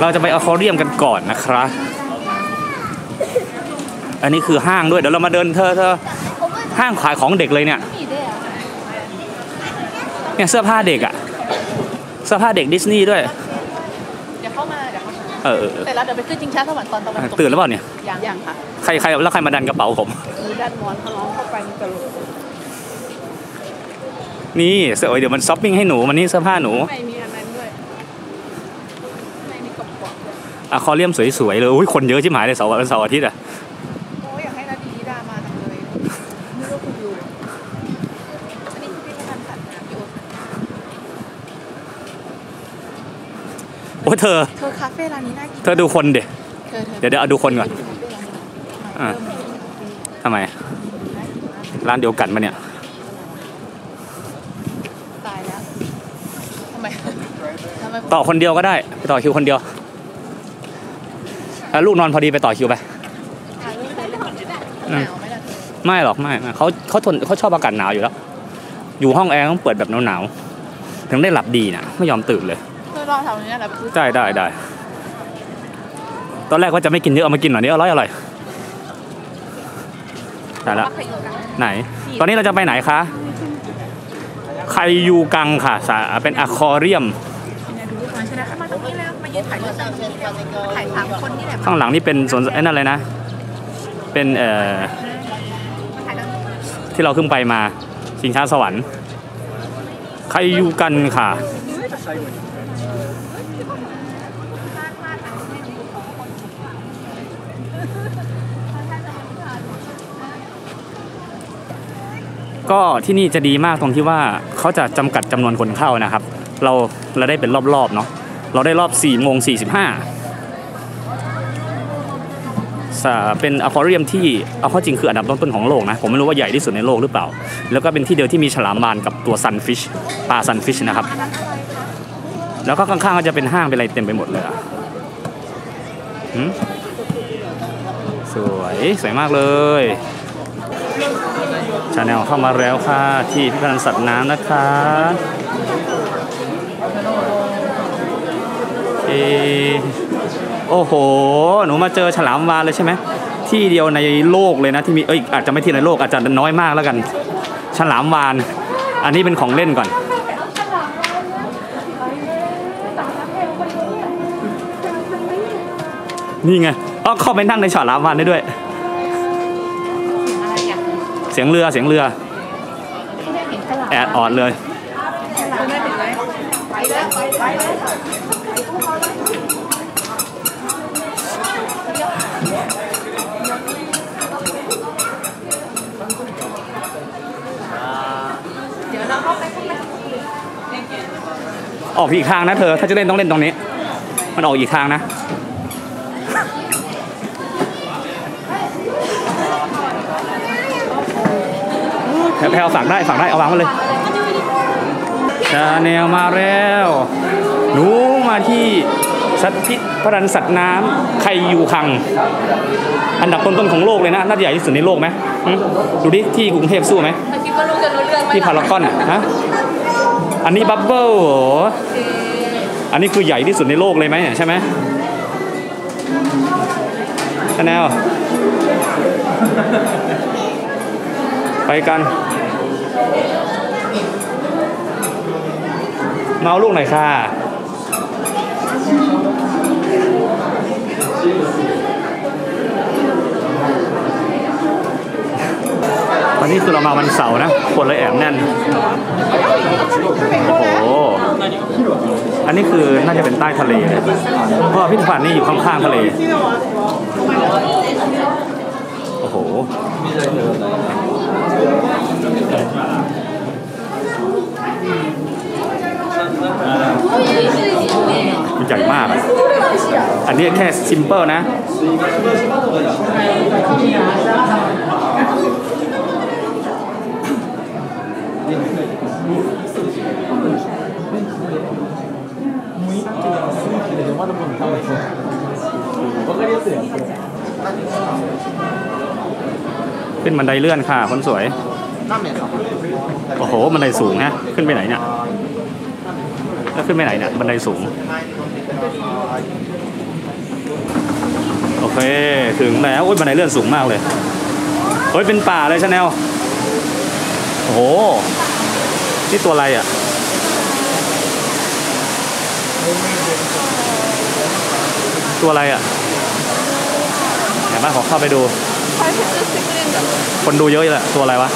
เราจะไปอควาเรียมกันก่อนนะครับอันนี้คือห้างด้วยเดี๋ยวเรามาเดินเธอห้างขายของเด็กเลยเนี่ยเสื้อผ้าเด็กอะเสื้อผ้าเด็กดิสนีย์ด้วยเดี๋ยวเข้ามาแต่แล้วเดี๋ยวไปขึ้นชิงช้าสวรรค์ตอนตะวันตกตื่นแล้วเปล่าเนี่ยยังค่ะใครแล้วใครมาดันกระเป๋าผมดันหมอนน้องเข้าไปมันจะหลุดนี่เสื้อเดี๋ยวมันช้อปปิ้งให้หนูมันนี่เสื้อผ้าหนูไม่มีอันนั้นด้วยไม่มีกระป๋องอะคอเรียมสวยๆเลยอุ้ยคนเยอะชิบหายเลยเสาร์อาทิตย์อะโอ้เธอคาเฟ่ร้านนี้น่ากินเธอดูคนเด็กเดี๋ยวเอาดูคนก่อนทำไมร้านเดียวกันปะเนี่ยตายแล้วทำไมต่อคนเดียวก็ได้ไปต่อคิวคนเดียวแล้วลูกนอนพอดีไปต่อคิวไปไม่หรอกไม่เขาชอบอากาศหนาวอยู่แล้วอยู่ห้องแอร์ต้องเปิดแบบหนาวๆถึงได้หลับดีนะไม่ยอมตื่นเลยได้ตอนแรกว่าจะไม่กินเยอะเอามากินหน่อยนี่อร่อยได้แล้วไหนตอนนี้เราจะไปไหนคะไคยูกังค่ะเป็นอะคอเรียมข้างหลังนี่เป็นสวนไอ้นั่นเลยนะเป็นที่เราขึ้นไปมาชิงช้าสวรรค์ไคยูกังค่ะก็ที่นี่จะดีมากตรงที่ว่าเขาจะจำกัดจำนวนคนเข้านะครับเราได้เป็นรอบๆเนาะเราได้รอบ 4:45 น.เป็นอควาเรียมที่เอาข้อจริงคืออันดับต้นๆของโลกนะผมไม่รู้ว่าใหญ่ที่สุดในโลกหรือเปล่าแล้วก็เป็นที่เดียวที่มีฉลามวาฬกับตัวซันฟิชปลาซันฟิชนะครับแล้วก็ข้างๆก็จะเป็นห้างเป็นอะไรเต็มไปหมดเลยสวยมากเลยชาแนลเข้ามาแล้วค่ะที่พิพิธภัณฑ์สัตว์น้ำนะคะโอ้โหหนูมาเจอฉลามวาฬเลยใช่ไหมที่เดียวในโลกเลยนะที่มีอาจจะไม่ที่ในโลกอาจจะน้อยมากแล้วกันฉลามวาฬอันนี้เป็นของเล่นก่อนนี่ไงเข้าไปนั่งในฉลามวาฬได้ด้วยเสียงเรือแอดออดเลยออกอีกทางนะเธอถ้าจะเล่นต้องเล่นตรงนี้มันออกอีกทางนะแพลวสั่งได้เอาวางมาเลยชาแนลมาแล้วหนูมาที่พิพิธภัณฑ์สัตว์น้ำไคยูกังอันดับต้นๆของโลกเลยนะน่าจะใหญ่ที่สุดในโลกไหมดูดิที่กรุงเทพสู้ไหมที่พารากอนฮะอันนี้บับเบิ้ลอันนี้คือใหญ่ที่สุดในโลกเลยไหมใช่ไหมชาแนลไปกันเมาลูกหน่อยค่ะวันนี้คือเรามาวันเสาร์นะคนเลยแอบแน่นโอ้โหอันนี้คือน่าจะเป็นใต้ทะเลเลยเพราะพิพิธภัณฑ์นี่อยู่ข้างๆทะเลโอ้โหใหญ่มากอันนี้แค่ซิมเปิลนะเป็นบันไดเลื่อนค่ะคนสวยโอ้โหบันไดสูงนะขึ้นไปไหนเนี่ย แล้วขึ้นไปไหนเนี่ยบันไดสูงโอเคถึงแล้วโอ้ยบันไดเลื่อนสูงมากเลยโอ้ยเป็นป่าเลยชาแนลโอ้โหนี่ตัวอะไรอ่ะตัวอะไรอ่ะไหนบ้านขอเข้าไปดูคนดูเยอะเลยแหละตัวอะไรวะ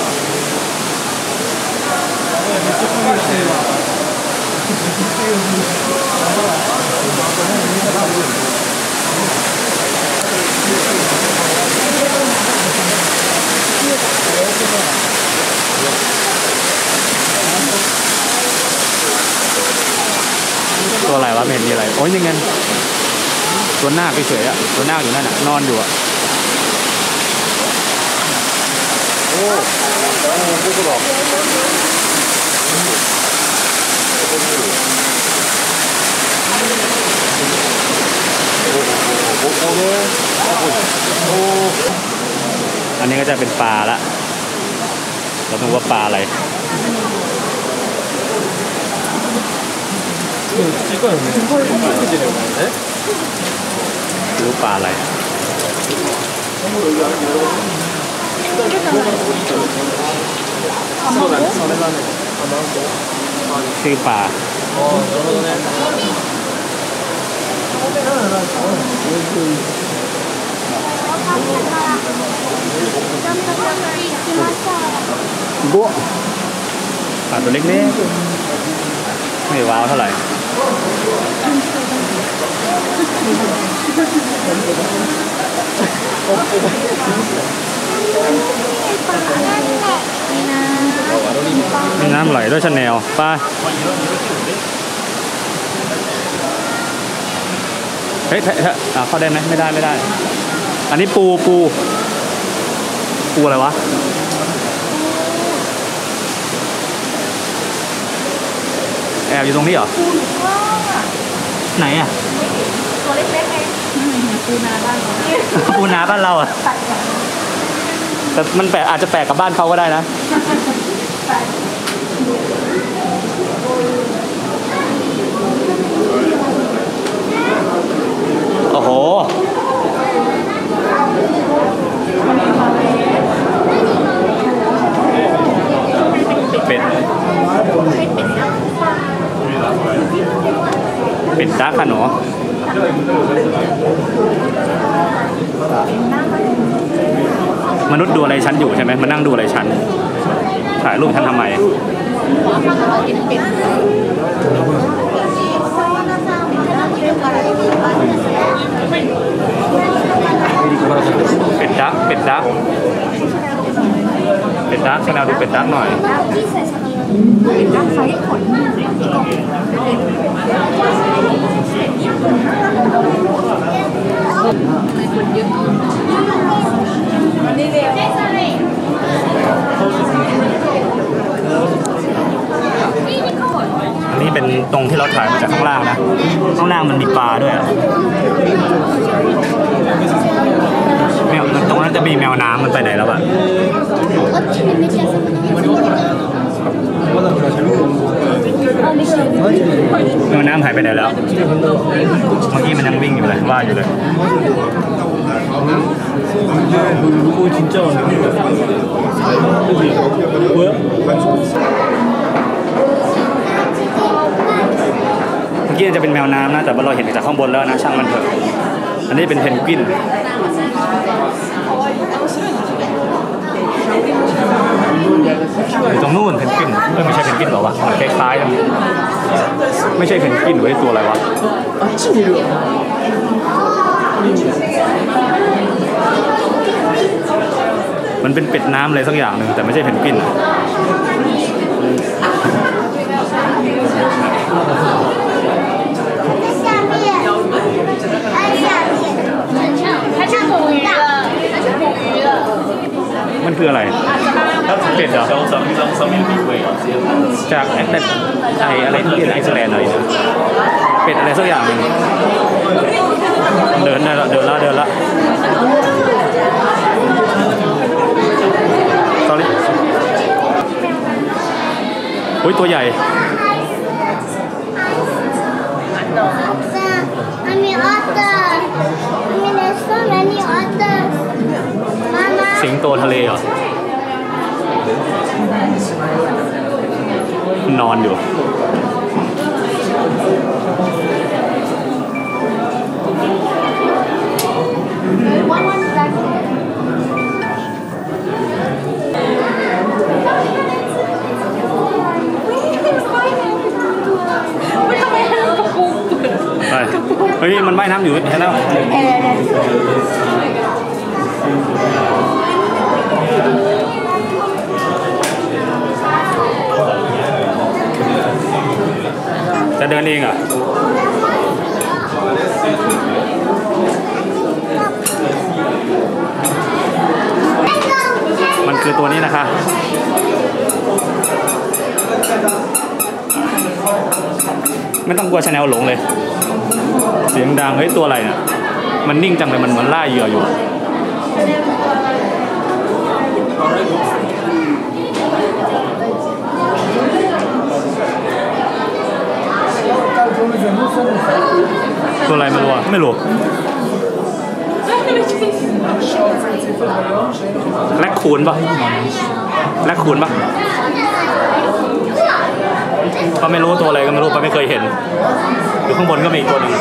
ตัวอะไรวะไม่เห็นมีอะไรโอ้ยยังไงตัวหน้าเฉยๆอ่ะตัวหน้าอยู่นั่นน่ะนอนอยู่อ่ะโอ้พูดก็บอกอันนี้ก็จะเป็นปลาละเราต้องว่าปลาอะไรรู้ปลาอะไรชื่อปลาบัวปลาตัวเล็กนี่ไม่ว้าวเท่าไหร่มีน้ำไหลด้วยชาแนลไปเฮ้ยเข้าได้ไหมไม่ได้ไม่ได้อันนี้ปูอะไรวะแอบอยู่ตรงนี้เหรอไหนอ่ะตัวเล็กๆไงปูนาบ้านเราปูนาบ้านเราอ่ะแต่มันแปลกอาจจะแปลกกับบ้านเขาก็ได้นะโอ้โหเป็ดเป็นดักค่ะหนูมนุษย์ดูอะไรฉันอยู่ใช่ไหมมานั่งดูอะไรฉันถ่ายรูปฉันทำไมเป็นดักชาแนลดูเป็นดักหน่อยเป็นดักไซส์ขนอันนี้เป็นตรงที่เราถ่ายมาจากข้างล่างนะข้างล่างมันมีปลาด้วยแมวตรงนั้นจะมีแมวน้ำมันไปไหนแล้วอ่ะแมวน้ำหายไปไหนแล้วเมื่อกี้มันยังวิ่งอยู่เลยว่าอยู่เลยเมื่อกี้จะเป็นแมวน้ำนะแต่เราเห็นจากข้างบนแล้วนะช่างมันเถอะอันนี้เป็นเพนกวินอยู่ตรงนู่นเพนกวินไม่ใช่เพนกวินหรอวะคล้ายๆกันไม่ใช่เพนกวินไว้ตัวอะไรวะมันเป็นเป็ดน้ำอะไรสักอย่างหนึ่งแต่ไม่ใช่เพนกวินมันคืออะไรเป็ดเหรอจากอะไรที่ไอซ์แลนด์หน่อยเป็ดอะไรสักอย่างหนึ่งเดินละตอนนี้โอ้ยตัวใหญ่ I mean otters. I mean there's so many otters. Mama. สิงโตทะเลเหรอนอนอยู่เฮ้ยมันว่ายน้ำอยู่เห็นแล้วจะเดินเองเหรอมันคือตัวนี้นะคะไม่ต้องกลัวชาแนลหลงเลยเสียงดังเฮ้ยตัวอะไรเนี่ยมันนิ่งจังเลยมันเหมือนล่าเหยื่ออยู่ตัวอะไรไม่รู้ไม่รู้แร็คคูนปะแร็คคูนปะก็ไม่รู้ตัวอะไรก็ไม่รู้ก็ไม่เคยเห็นอยู่ข้างบนก็มีอีกตัวนึง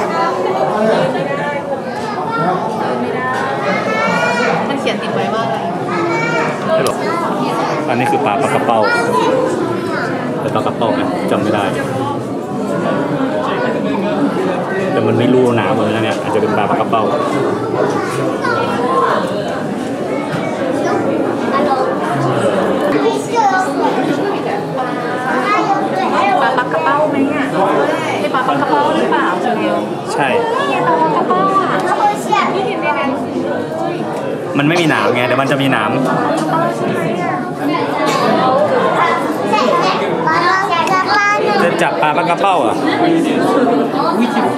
มันเขียนติดไว้ว่าอะไรไม่รู้อันนี้คือปลาปลากระเป้าแต่ปลากระเป้าเนี่ยจำไม่ได้แต่มันไม่รู้หนาเลยนะเนี่ยอาจจะเป็นปลาปลากระเป้าปลากระเป้าไหมอ่ะเป็นปลากระเป้าหรือเปล่าเจ้าเดียวใช่ปลากระเป้าอ่ะที่เห็นในนั้นมันไม่มีหนามไงแต่มันจะมีหนามจะจับปลาปลากระเป้าอ่ะไม่มีป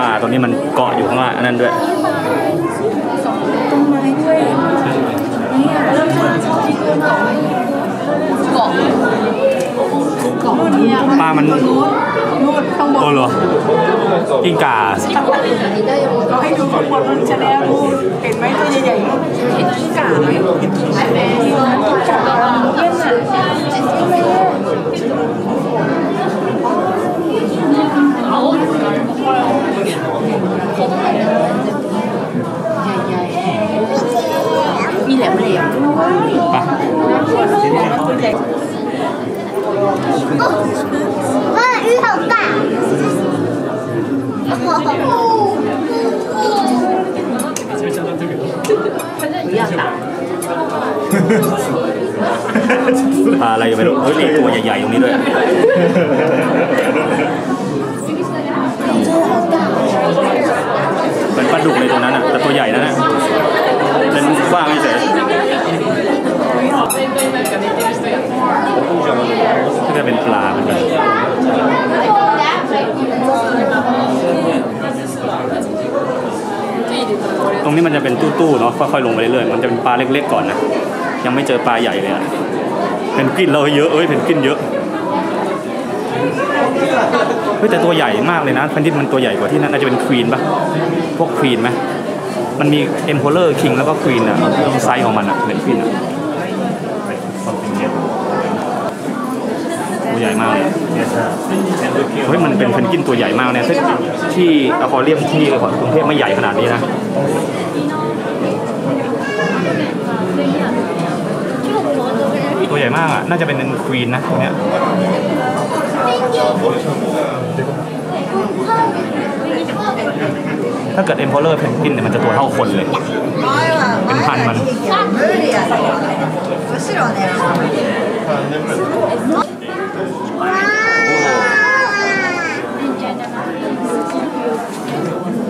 ลาตรงนี้มันเกาะอยู่ข้างล่างนั่นด้วยตรงไม้ด้วยนี่เริ่มชาชอบที่เกาะปลามันโอ้โหกิ้งก่าเราให้ดูคนบนรถชาแนลเห็นไหมตัวใหญ่ๆเห็นกิ้งก่าไหมกิ้งก่าเยี่ยมอ่ะมีแหลมแหลมปลาอะไรไม่รู้เฮ้ยตัวใหญ่ๆตรงนี้ด้วยเป็นปลาดุกเลยตัวนั้นอ่ะแต่ตัวใหญ่นั่นอ่ะเป็นว่างไม่เสร็จก็จะเป็นปลาเหมือนกันตรงนี้มันจะเป็นตู้ๆเนาะค่อยๆลงไปเรื่อยๆมันจะเป็นปลาเล็กๆก่อนนะยังไม่เจอปลาใหญ่เลยอ่ะเพนกวินเราเยอะเอ้ยเพนกวินเยอะเฮ้ยแต่ตัวใหญ่มากเลยนะเพนกวินมันตัวใหญ่กว่าที่นั่นอาจจะเป็นควีนปะพวกควีนไหมมันมีเอ็มโพเลอร์คิงแล้วก็ควีนอ่ะไซส์ของมันอ่ะเพนกวินอ่ะตัวใหญ่มากเลยเฮ้ยมันเป็นเพนกวินตัวใหญ่มากเนี่ยที่อควาเรียมที่ของกรุงเทพไม่ใหญ่ขนาดนี้นะตัวใหญ่มากอ่ะน่าจะเป็นควีนนะตรงเนี้ยถ้าเกิดเอ็มโพเลอร์เพนกวินเนี่ยมันจะตัวเท่าคนเลยเป็นพันมัน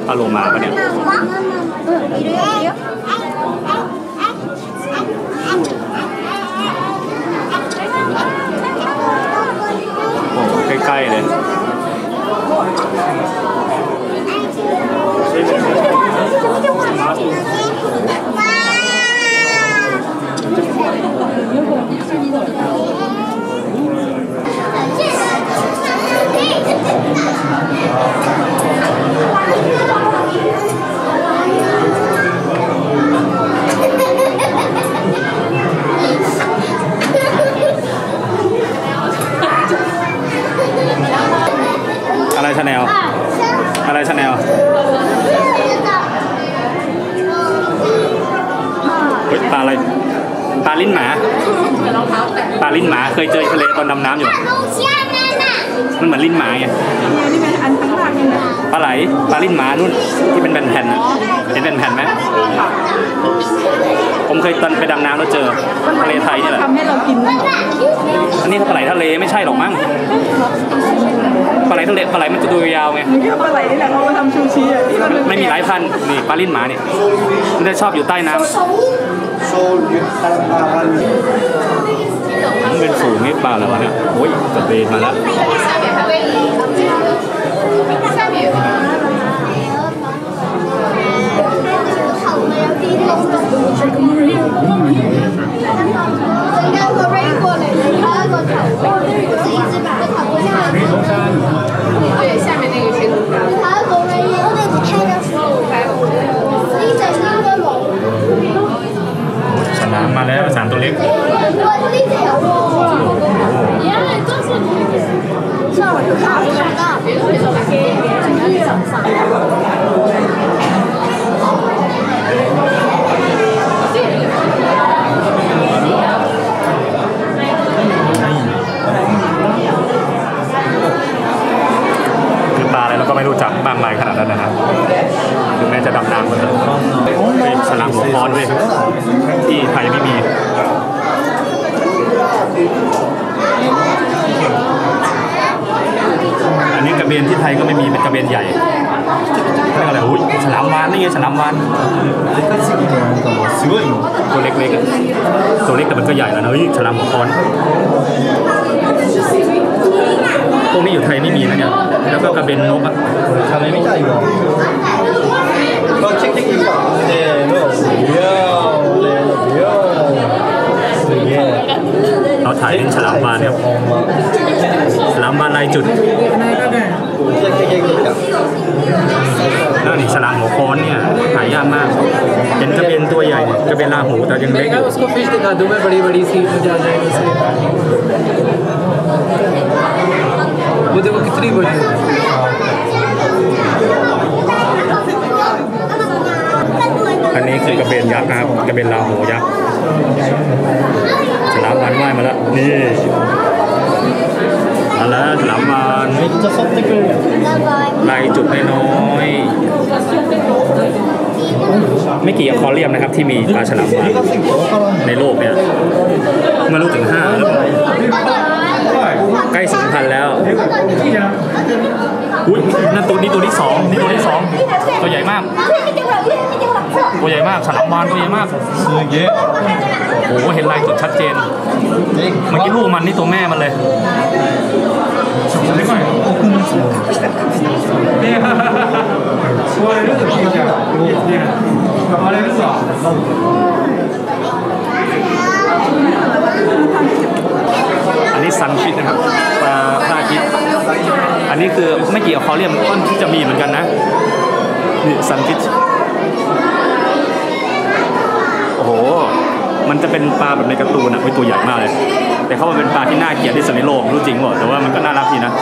ปลาโลมาปะเนี่ย ใกล้เลยอะไรชาแนลอะไรชาแนลเฮ้ยปลาอะไรปลาลิ้นหมาปลาลิ้นหมาเคยเจอทะเลตอนดำน้ำอยู่มันเหมือนลิ้นหมาไงปลาไหลปลาลิ้นหมานู่นที่เป็นแผ่นเห็นเป็นแผ่นไหมผมเคยตอนไปดำน้ำแล้วเจอทะเลไทยนี่แหละอันนี้ปลาไหลทะเลไม่ใช่หรอกมั้งปลาไหลทะเลปลาไหลมันจะดูยาวไงปลาไหลนี่แหละเขามาทำชูชีไม่มีหลายพันนี่ปลาลิ้นหมาเนี่ยมันจะชอบอยู่ใต้น้ำมันเป็นฝูงนี่ปลาอะไรวะเนี่ยโอ้ยกระเบนมาแล้วฉลามมาแล้วสามตัวเล็กก็ไม่รู้จักบางหลายขนาดนั้นนะครับถึงแม้จะดำน้ำก็เถอะเป็นฉลามหัวค้อนด้วยที่ไทยไม่มีอันนี้กระเบนที่ไทยก็ไม่มีเป็นกระเบนใหญ่ก็อะไรอุ้ยฉลามวาฬนี่ไงฉลามวาฬตัวเล็กๆตัวเล็กแต่มันก็ใหญ่แล้วนะเฮ้ยฉลามหัวค้อนพวกนี้อยู่ไทยไม่มีนะเนี่ยแล้วก็กระเบนนกอ่ะทำไมไม่ได้หรอก็เช็คที่กี่บาทเนี่ยเราถ่ายเป็นฉลามวาฬเนี่ยฉลามวาฬลายจุดแล้วนี่ฉลามหัวค้อนเนี่ยหายากมากเป็นกระเบนตัวใหญ่กระเบนลาหูแต่ยังเล็กมุดเด็กกี่ตัวเลยอันนี้คือกระเบนยักษ์นะครับกระเบนลาหูยักษ์ฉลามวาฬว่ายมาแล้วนี่มาแล้วฉลามวาฬลายจุดน้อยไม่กี่อควาเรียมนะครับที่มีปลาฉลามวาฬในโลกเนี่ยไม่รู้ถึง5แล้วใกล้10,000แล้วอุ้ยนั่นตัวที่สองนี่ตัวที่สองตัวใหญ่มากตัวใหญ่มากฉลามวาฬตัวใหญ่มากเยอะโอ้โหเห็นลายจุดชัดเจนเมื่อกี้ลูกมันนี่ตัวแม่มันเลยอันนี้ซันฟิชนะครับปลาพระอาทิตย์อันนี้คือไม่กี่อควาเรียมต้นที่จะมีเหมือนกันนะนี่ซันฟิชโอ้โหมันจะเป็นปลาแบบในการ์ตูนนะเป็นตัวใหญ่มากเลยแต่เขาเป็นปลาที่น่าเกลียดที่สุดในโลกรู้จริงหรอแต่ว่ามันก็น่ารักดีนะ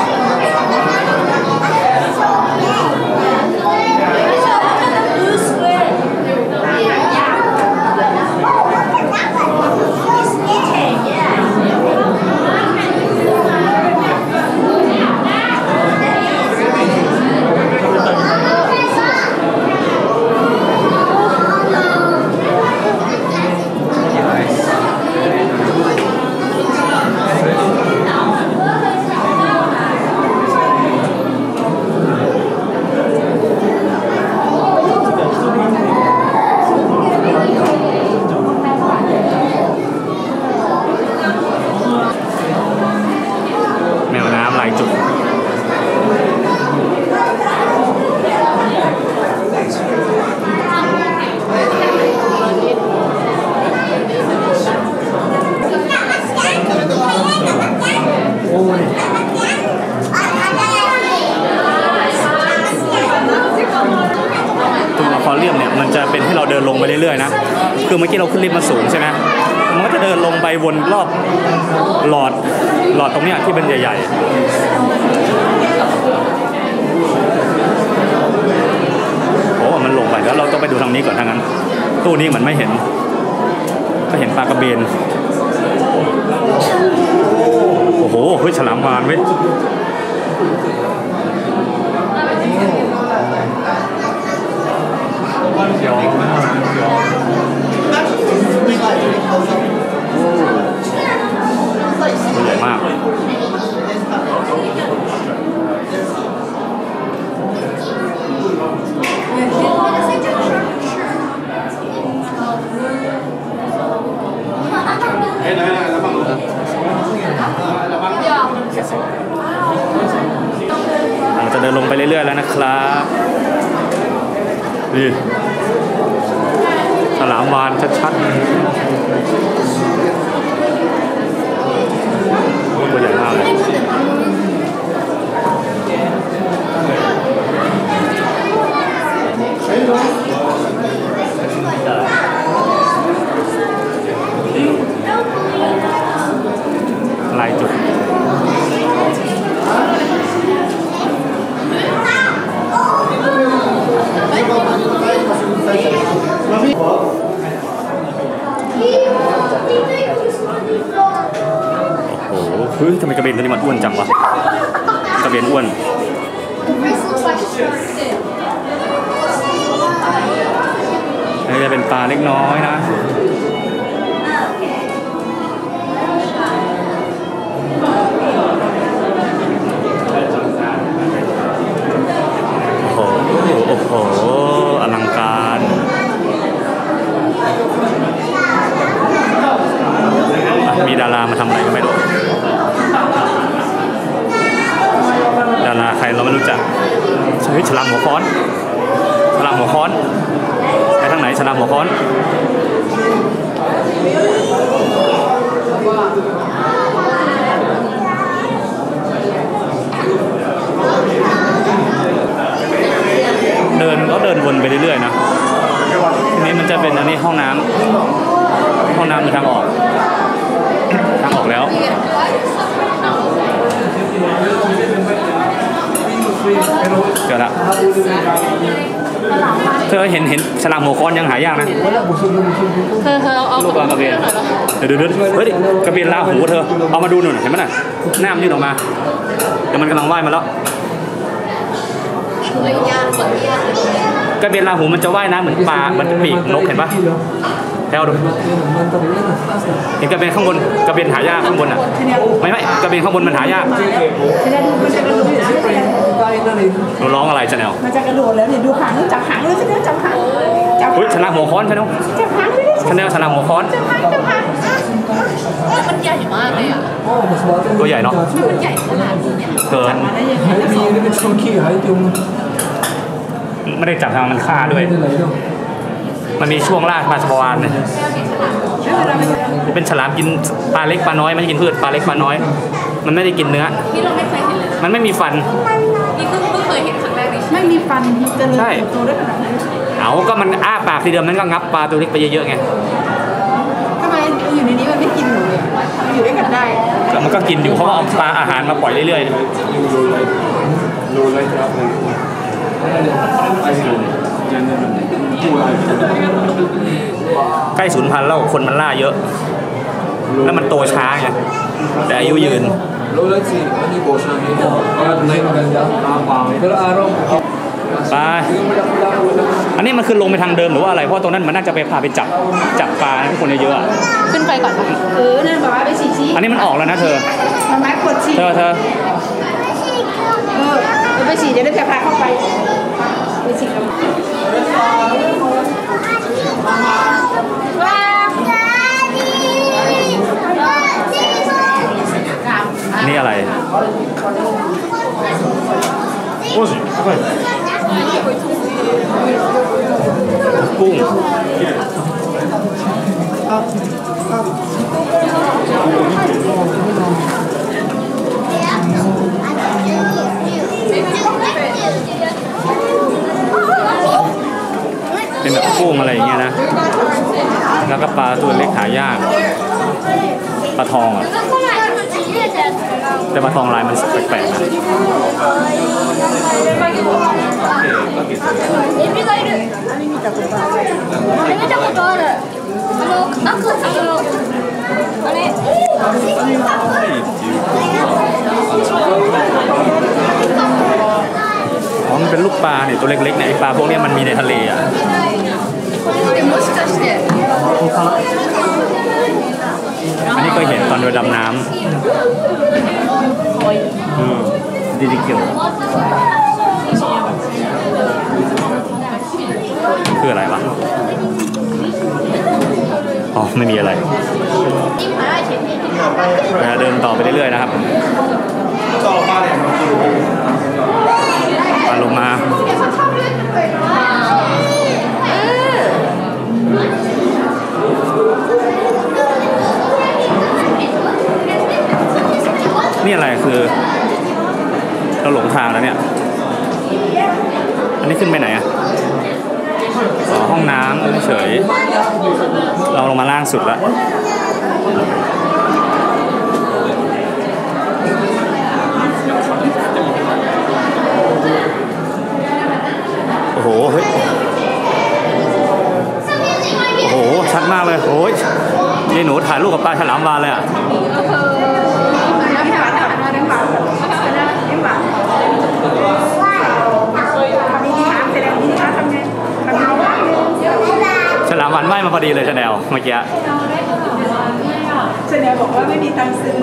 ลงไปเรื่อยๆนะคือเมื่อกี้เราขึ้นลิฟต์มาสูงใช่ไหมมันก็จะเดินลงไปวนรอบหลอดตรงนี้ที่เป็นใหญ่ๆโอ้มันลงไปแล้วเราต้องไปดูทางนี้ก่อนทางนั้นตู้นี้เหมือนไม่เห็นก็เห็นปลากระเบนโอ้โหเฮ้ยฉลามวาฬเว้ยใหญ่มากเราจะเดินลงไปเรื่อยๆแล้วนะครับนี่ฉลามวาฬชัดๆตัวใหญ่มากเลยลายจุดเฮ้ยทำไมกระเบนตัวนี้มันอ้วนจังวะกระเบนอ้วนนี่จะเป็นปลาเล็กน้อยนะโอ้โหโอ้โหอลังการมีดารามาทำอะไรก็ไม่รู้ดาราใครเราไม่รู้จักเฮ้ยฉลามหัวค้อนฉลามหัวค้อนไปทางไหนฉลามหัวค้อนเดินก็เดินวนไปเรื่อยๆนะทีนี้มันจะเป็นอันนี้ห้องน้ำห้องน้ำคือทางออกแล้วเจอแล้วเธอเห็นฉลามหัวค้อนยังหายากนะเธอเอาลูกกระเบนเดี๋ยวเฮ้ยกระเบนลาหูเธอเอามาดูหน่อยเห็นไหมน่ะหน้ามันยืดออกมาเดี๋ยวมันกำลังว่ายมาแล้วกระเบนลาหูมันจะว่ายน้ำเหมือนปลามันปีกนกเห็นปะแล้วดูเห็นกระเบนข้างบนกระเบนหายากข้างบนอ่ะไม่กระเบนข้างบนมันหายากเราร้องอะไรจะแนวมันจะกระโดดแล้วเนี่ยดูหางจับหางเลยจับหางเฮ้ยฉลามหัวค้อนใช่ไหมจับหางเลยชแนลฉลามหัวค้อนมันใหญ่มากเลยอ่ะตัวใหญ่เนาะมันใหญ่ขนาดนี้เนี่ยเกินไม่ได้จับทางมันฆ่าด้วยมันมีช่วงลากมาสปอนเนี่ยเป็นฉลามกินปลาเล็กปลาน้อยมันกินพืชปลาเล็กปลาน้อยมันไม่ได้กินเนื้อนี่เราไม่เคยเห็นเลยมันไม่มีฟันนี่คือเพิ่งเคยเห็นครั้งแรกเลยไม่มีฟันใช่เอาก็มันอ้าปากทีเดียวนั้นก็งับปลาตัวเล็กไปเยอะๆไงทำไมอยู่ในนี้มันไม่กินหนูเลยมันอยู่ด้วยกันได้แล้วมันก็กินอยู่เพราะเอาปลาอาหารมาปล่อยเรื่อยๆใกล้สูญพันธุ์แล้วคนมันล่าเยอะแล้วมันโตช้าไงแต่อายุยืนไปอันนี้มันคือลงไปทางเดิมหรือว่าอะไรเพราะตรงนั้นมันน่าจะไปพาไปจับปลาที่คนเยอะๆขึ้นไปก่อนนั่นบอกว่าไปชี้อันนี้มันออกแล้วนะเธอเธอไปชี้เดี๋ยวได้แพร่เข้าไปไปชี้กันนี่อะไรโอ้ยกุ้งเป็นแบบ กุ้งอะไรอย่างเงี้ยนะแล้วก็ปลาตัวเล็กหายากปลาทองอ่ะแต่ปลาทองลายมันแปลกๆนะมันเป็นลูกปลาเนี่ยตัวเล็กๆเนี่ยไอปลาพวกนี้มันมีในทะเลอ่ะอันนี้ก็เห็นตอนเรือดำน้ำดีดีเกี่ยวคืออะไรวะอ๋อไม่มีอะไรเดินต่อไปเรื่อยๆนะครับปลาลงมานี่อะไรคือเราหลงทางแล้วเนี่ยอันนี้ขึ้นไปไหนอะห้องน้ำเฉยเราลงมาล่างสุดแล้วโอ้โหเฮ้ยโอ้โหชัดมากเลยโอ้ยนี่หนูถ่ายรูปกับปลาฉลามวาฬเลยอะฉลามวาฬว่ายมาพอดีเลยชาแนลเมื่อกี้ชาแนลบอกว่าไม่มีตังค์ซื้อ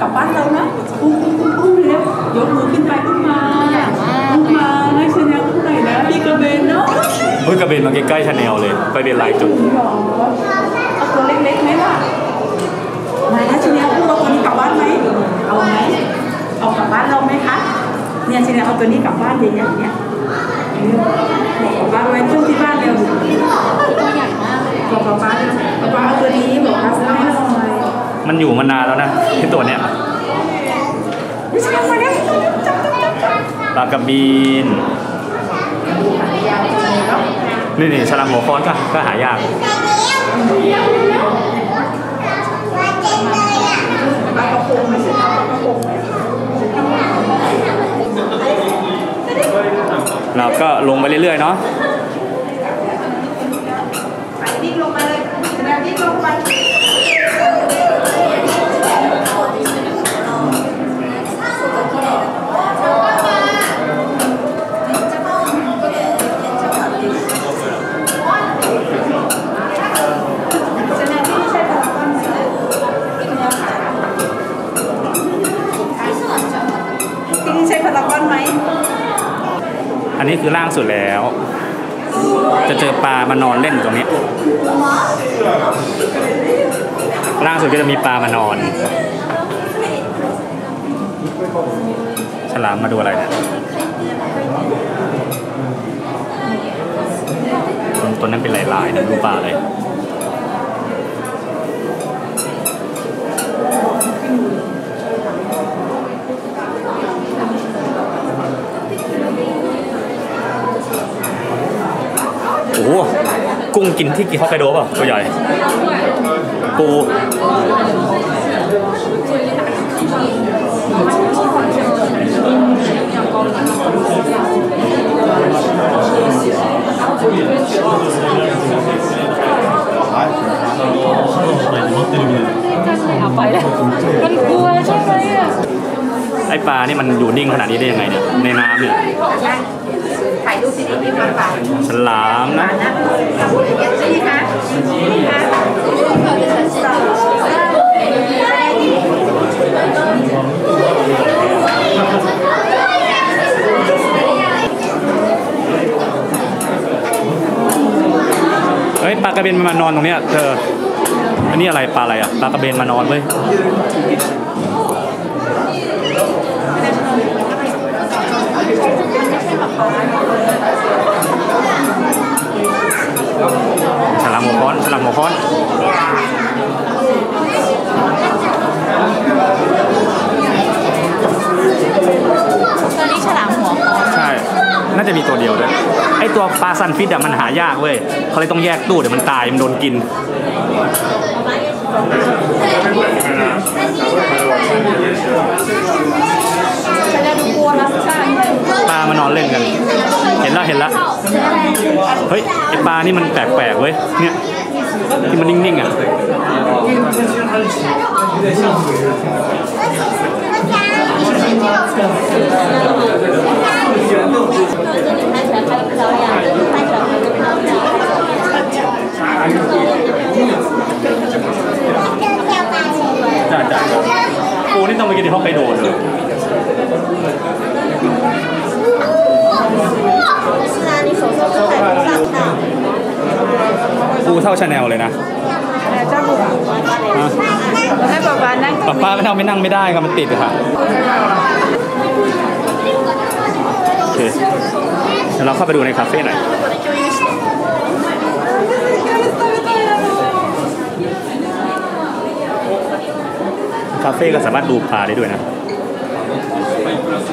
กลับบ้านเรานะอุ้มแล้วยกมือขึ้นไปอุ้มมาให้ชาแนลอุ้มหน่อยนะพี่กระเบนเนาะเฮ้ยกระเบนมาใกล้ๆชาแนลเลยไปเดินไล่จุดเอาตัวเล็กๆไหมล่ะมาแล้วชาแนลอุ้มเราคนนี้กลับบ้านไหมเอาไหมเอากลับบ้านเราไหมคะเนี่ยชาแนลเอาตัวนี้กลับบ้านเยอะๆเนี่ยบอกป้าไว้ตู้ที่บ้านเร็วตัวใหญ่มากเลยบอกป้าเอาตัวนี้บอกป้าซื้อให้หน่อยมันอยู่มานานแล้วนะที่ตัวเนี้ยปลากระบีนนี่ฉลามหัวค้อนก็หายากเราก็ลงไปเรื่อยๆเนาะอันนี้คือล่างสุดแล้วจะเจอปลามานอนเล่นตรงนี้ล่างสุดก็จะมีปลามานอนฉลามมาดูอะไรเนี่ยตัวนั้นเป็นลายๆนะดูปลาเลยโอ้กุ้งกินที่ฮอกไกโดป่ะตัวใหญ่ปูไปแล้วมันกลัวใช่ไหมอ่ะไอปลานี่มันอยู่นิ่งขนาดนี้ได้ยังไงเนี่ยในน้ำเนี่ยถ่ายรูปที่นี่พี่ปลาปลาฉลามนะเฮ้ยปลากระเบนมานอนตรงเนี้ยเธออันนี้อะไรปลาอะไรอ่ะปลากระเบนมานอนเว้ยฉลามหัวค้อนฉลามหัวค้อนตอนนี้ฉลามหัวค้อนใช่ใน น่าจะมีตัวเดียวเลยไอตัวปลาซันฟิชอะมันหายากเว้ยเขาเลยต้องแยกตู้เดี๋ยวมันตายมันโดนกินปลามันนอนเล่นกันเห็นละเฮ้ยไอปลานี่มันแปลกๆเว้ยเนี่ยที่มันนิ่งๆอ่ะปูนี่ต้องไปกินที่ฮอกไกโดเลยปูเท่าชาแนลเลยนะจ้าปูให้ป้านั่งป้าไม่นั่งไม่ได้ครับมันติดค่ะโอเคเดี๋ยวเราเข้าไปดูในคาเฟ่หน่อยคาเฟ่ก็สามารถดูปลาได้ด้วยนะ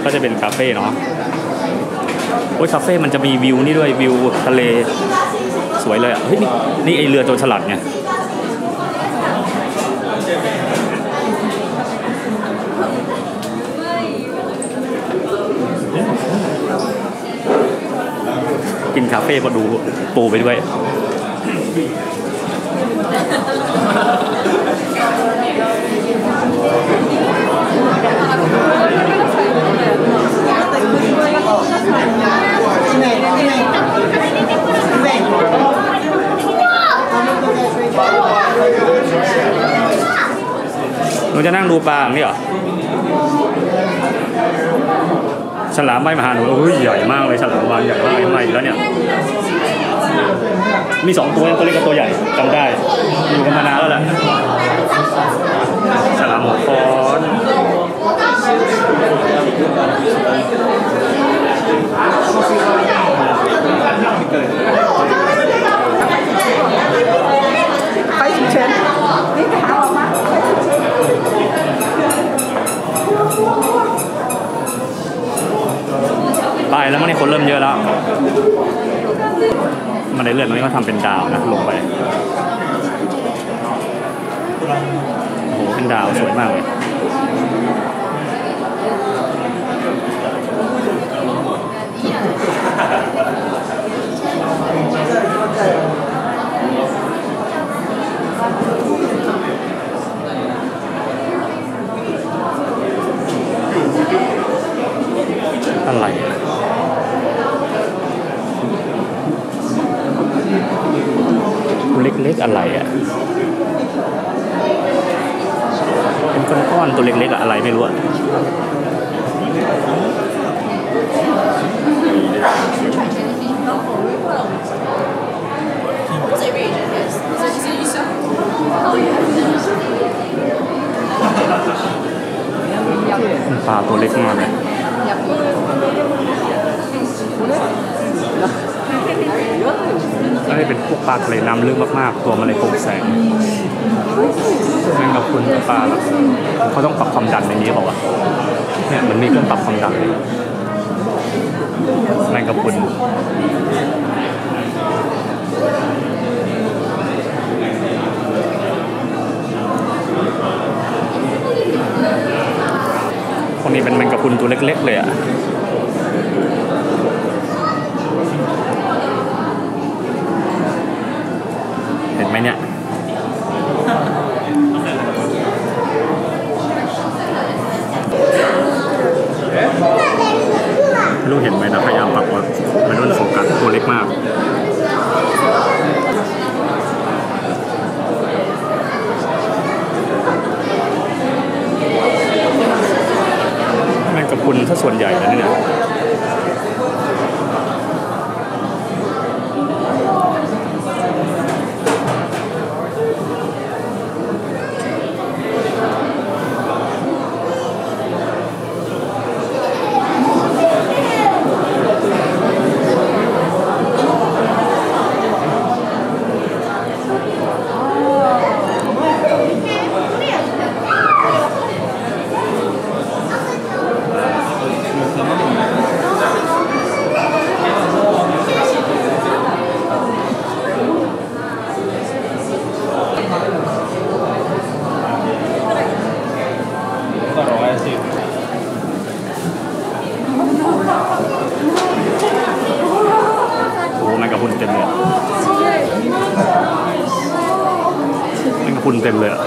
ก็จะเป็นคาเฟ่เนาะโอ้ยคาเฟ่มันจะมีวิวนี่ด้วยวิวทะเลสวยเลยอ่ะเฮ้ยนี่ไอเรือโจรสลัดไงกินคาเฟ่ก็ดูปูไปด้วยหนูจะนั่งดูปลานี่เหรอฉลามใบมหาหนูใหญ่มากเลยฉลามวานใหญ่มากใหม่แล้วเนี่ยมี2ตัวตัวเล็กกับตัวใหญ่จำได้อยู่กันมานานแล้วแหละฉลามหัวค้อนไปถึงเชนนี่ไปหาออกมาไปแล้วมันนี่คนเริ่มเยอะแล้วมันในเลือดตรงนี้ก็ทำเป็นดาวนะลงไปโอ้โหเป็นดาวสวยมากเลยอะไรตัวเล็กๆอะไรอ่ะเป็นก้อนๆตัวเล็กๆอะไรไม่รู้อ่ะปลาตัวเล็กมากเลยได้เป็นพวกปลาทะเลน้ำลึกมากๆตัวมันเลยโป่งแสงแมงกะพรุนปลาเขาต้องปรับความดันในนี้บอกว่าเนี่ยมันมีเครื่องปรับความดันแมงกะพรุนพวกนี้เป็นแมงกะพรุนตัวเล็กๆเลยอ่ะเห็นไหมเนี่ยลูกเห็นไหมนะพยายามปรับว่ามันโดนโฟกัสตัวเล็กมากกระพุนถ้าส่วนใหญ่นะเนี่ย เต็มเลยอ่ะ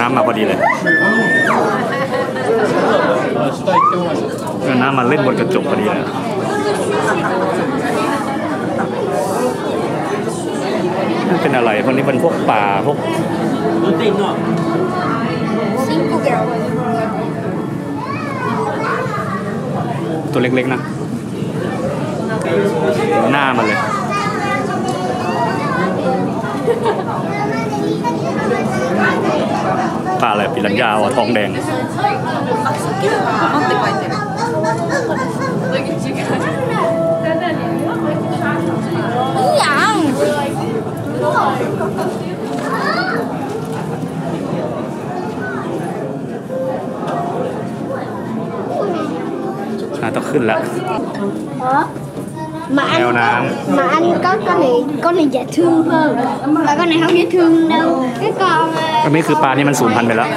น้ำมาพอดีเลยน้ำมาเล่นบนกระจกพอดีเลยมันเป็นอะไรพวกนี้เป็นพวกป่าพวกตัวเล็กๆนะหน้ามันเลยปลาอะไรปีลัญญาทองแดงต้องขึ้นแล้วmà anh con này dễ thương hơn và con này không dễ thương đâu cái con cái này คือปลานี่มันสูญพันธุ์ไปแล้ว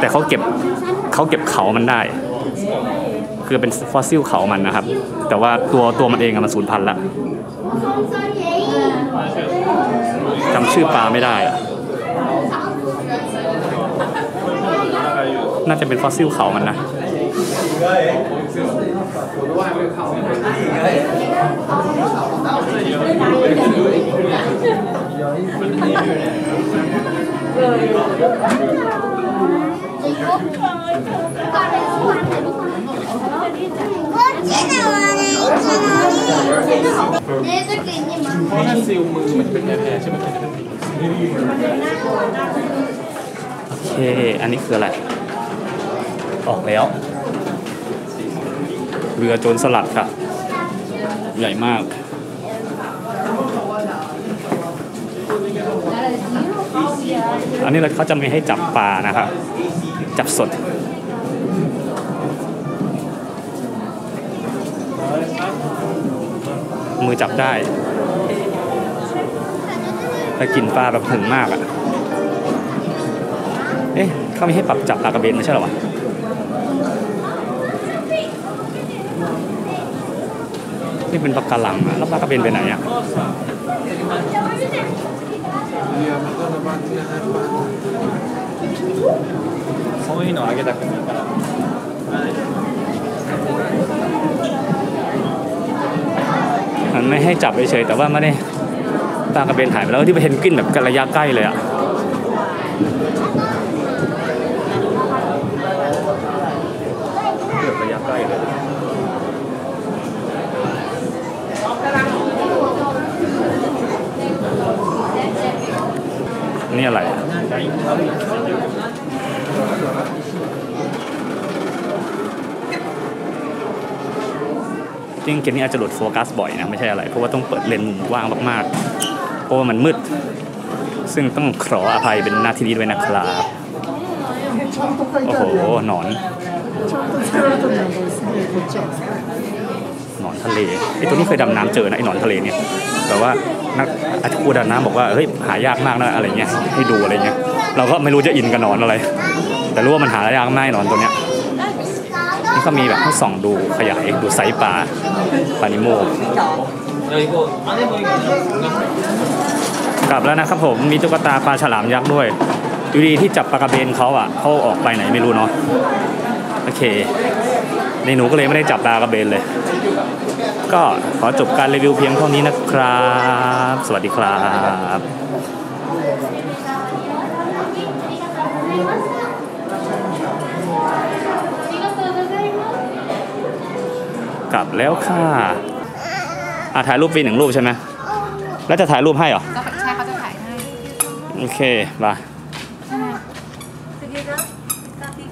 แต่เขาเก็บเขามันได้คือเป็นฟอสซิลเขามันนะครับแต่ว่าตัวมันเองมันสูญพันธุ์ละจำชื่อปลาไม่ได้น่าจะเป็นฟอสซิลเขามันนะซิลมือมันเป็นแพใช่ไหมโอเคอันนี้คืออะไรออกแล้วเรือโจรสลัดค่ะใหญ่มากอันนี้เขาจะไม่ให้จับปลานะครับจับสดมือจับได้แต่กินปลาแบบถึงมากอ่ะเอ๊ะเขาไม่ให้ปรับจับปลากระเบนไม่ใช่หรอวะนี่เป็นปลากระหลังนะแล้วปลากระเบนไปไหนอ่ะมันไม่ให้จับเฉยๆแต่ว่าไม่ได้ปลากระเบนหายไปแล้วที่ไปเห็นกินแบบระยะใกล้เลยอ่ะระยะใกล้เลยนี่อะไรจริงเกมนี้อาจจะหลุดโฟกัสบ่อยนะไม่ใช่อะไรเพราะว่าต้องเปิดเลนส์มุมกว้างมากๆเพราะว่ามันมืดซึ่งต้องขออภัยเป็นหน้าที่นี้ด้วยนะครับโอ้โหหนอนทะเลไอ้ตัวนี้เคยดำน้ำเจอนะไอ้หนอนทะเลเนี่ยแต่ว่านักอาชีพดำน้ำบอกว่าเฮ้ยหายากมากนะอะไรเงี้ยให้ดูอะไรเงี้ยเราก็ไม่รู้จะอินกับหนอนอะไรแต่รู้ว่ามันหายากมากหนอนตัวเนี้ยนี่ก็มีแบบให้ส่องดูขยายดูไซส์ปลานิโมกลับแล้วนะครับผมมีตุ๊กตาปลาฉลามยักษ์ด้วยดูดีที่จับปลากระเบนเขาอ่ะเขาออกไปไหนไม่รู้เนาะโอเคในหนูก็เลยไม่ได้จับปลากระเบนเลยก็ขอจบการรีวิวเพียงเท่านี้นะครับสวัสดีครับกลับแล้วค่ะถ่ายรูปฟรี1 รูปใช่ไหมแล้วจะถ่ายรูปให้เหรอ โอเคมา